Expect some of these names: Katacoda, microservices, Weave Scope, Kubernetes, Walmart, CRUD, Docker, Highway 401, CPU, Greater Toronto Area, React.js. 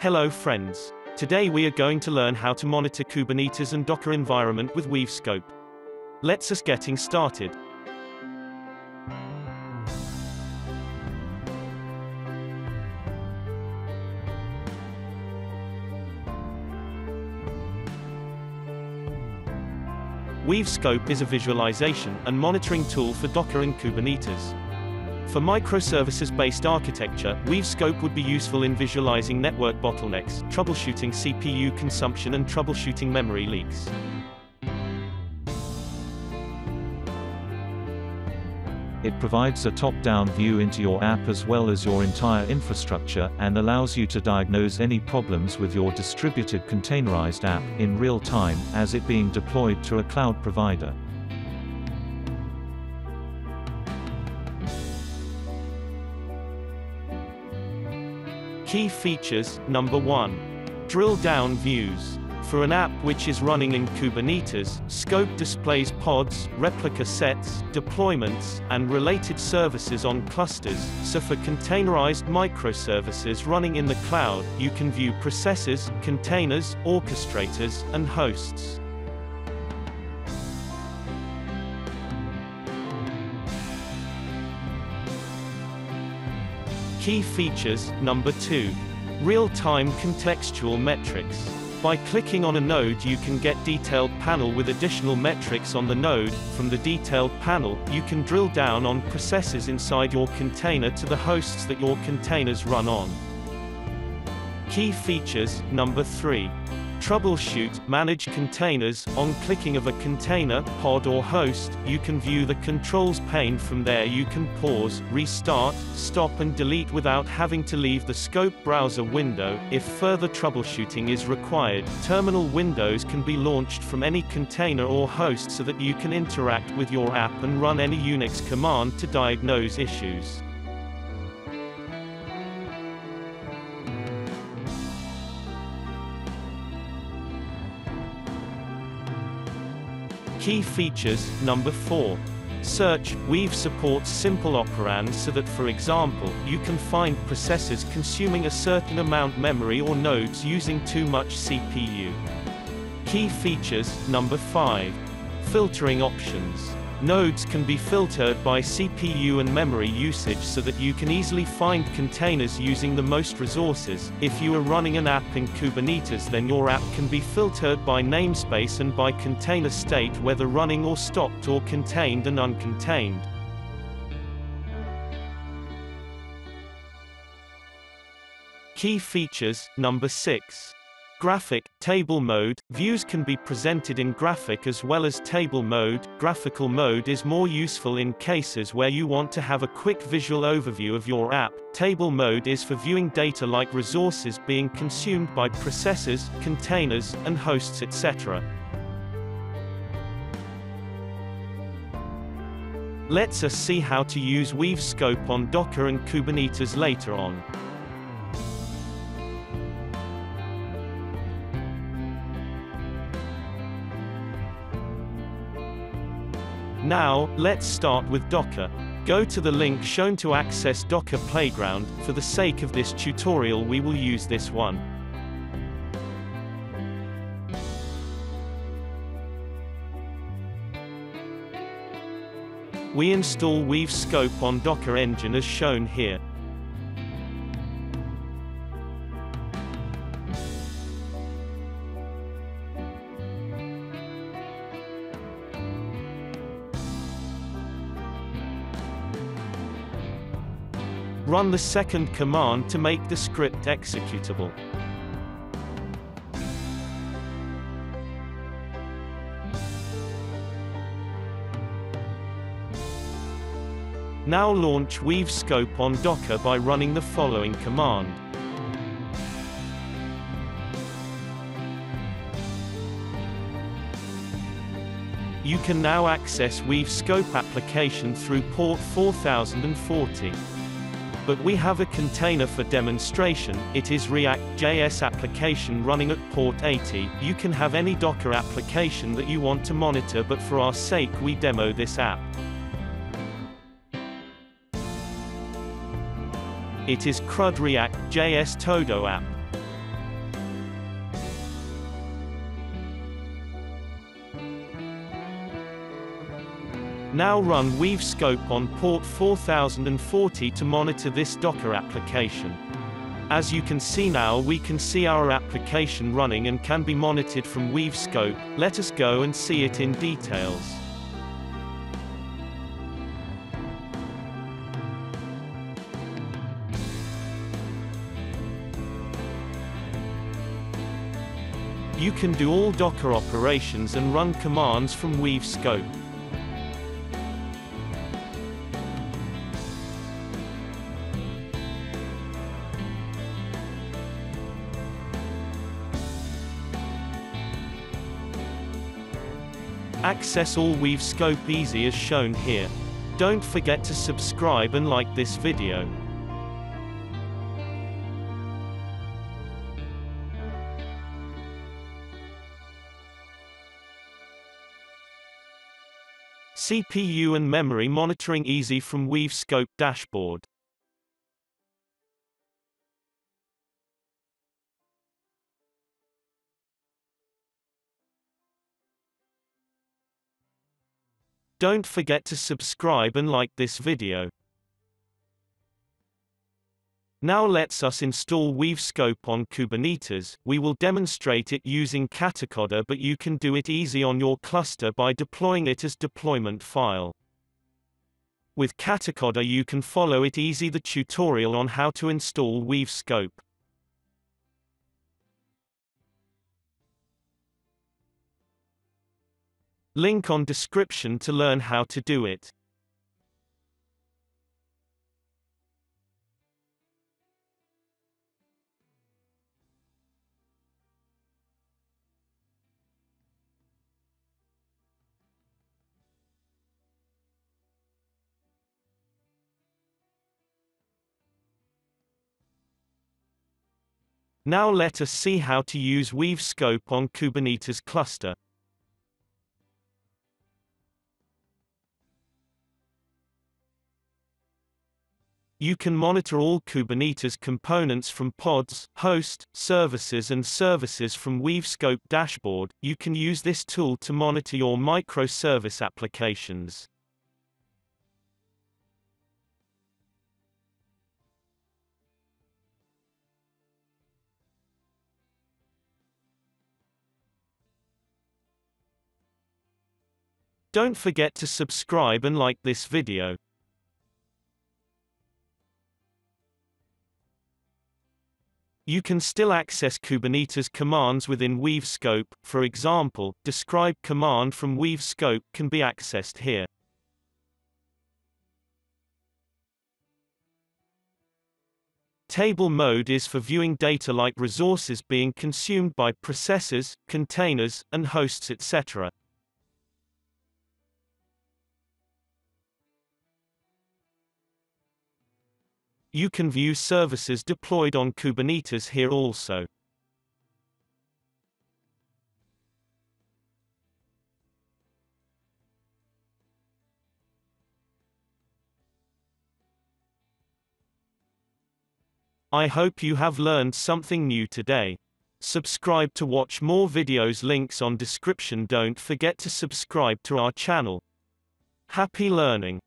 Hello friends. Today we are going to learn how to monitor Kubernetes and Docker environment with Weave Scope. Let's us getting started. Weave Scope is a visualization and monitoring tool for Docker and Kubernetes. For microservices-based architecture, Weave Scope would be useful in visualizing network bottlenecks, troubleshooting CPU consumption and troubleshooting memory leaks. It provides a top-down view into your app as well as your entire infrastructure, and allows you to diagnose any problems with your distributed containerized app, in real time, as it being deployed to a cloud provider. Key features. Number 1. Drill down views. For an app which is running in Kubernetes, Scope displays pods, replica sets, deployments, and related services on clusters, so for containerized microservices running in the cloud, you can view processes, containers, orchestrators, and hosts. Key features. Number 2. Real-time contextual metrics. By clicking on a node you can get detailed panel with additional metrics on the node. From the detailed panel, you can drill down on processes inside your container to the hosts that your containers run on. Key features. Number 3. Troubleshoot, manage containers. On clicking of a container, pod or host, you can view the controls pane. From there you can pause, restart, stop and delete without having to leave the Scope browser window. If further troubleshooting is required, terminal windows can be launched from any container or host so that you can interact with your app and run any Unix command to diagnose issues. Key features. Number 4. Search. Weave supports simple operands so that, for example, you can find processes consuming a certain amount memory or nodes using too much CPU. Key features. Number 5. Filtering options. Nodes can be filtered by CPU and memory usage so that you can easily find containers using the most resources. If you are running an app in Kubernetes, then your app can be filtered by namespace and by container state, whether running or stopped or contained and uncontained. Key features. Number 6. Graphic, table mode. Views can be presented in graphic as well as table mode. Graphical mode is more useful in cases where you want to have a quick visual overview of your app. Table mode is for viewing data like resources being consumed by processes, containers, and hosts, etc. Let's us see how to use Weave Scope on Docker and Kubernetes later on. Now, let's start with Docker. Go to the link shown to access Docker Playground. For the sake of this tutorial we will use this one. We install Weave Scope on Docker Engine as shown here. Run the second command to make the script executable. Now launch Weave Scope on Docker by running the following command. You can now access Weave Scope application through port 4040. But we have a container for demonstration. It is React.js application running at port 80. You can have any Docker application that you want to monitor, but for our sake we demo this app. It is CRUD React.js Todo app. Now run Weave Scope on port 4040 to monitor this Docker application. As you can see now, we can see our application running and can be monitored from Weave Scope. Let us go and see it in details. You can do all Docker operations and run commands from Weave Scope. Access all Weave Scope easy as shown here. Don't forget to subscribe and like this video. CPU and memory monitoring easy from Weave Scope dashboard. Don't forget to subscribe and like this video. Now let's us install Weave Scope on Kubernetes. We will demonstrate it using Katacoda, but you can do it easy on your cluster by deploying it as deployment file. With Katacoda you can follow it easy the tutorial on how to install Weave Scope. Link on description to learn how to do it. Now let us see how to use Weave Scope on Kubernetes cluster. You can monitor all Kubernetes components from pods, host, services and services from Weave Scope dashboard. You can use this tool to monitor your microservice applications. Don't forget to subscribe and like this video. You can still access Kubernetes commands within Weave Scope. For example, describe command from Weave Scope can be accessed here. Table mode is for viewing data like resources being consumed by processes, containers, and hosts, etc. You can view services deployed on Kubernetes here also. I hope you have learned something new today. Subscribe to watch more videos, links on description. Don't forget to subscribe to our channel. Happy learning!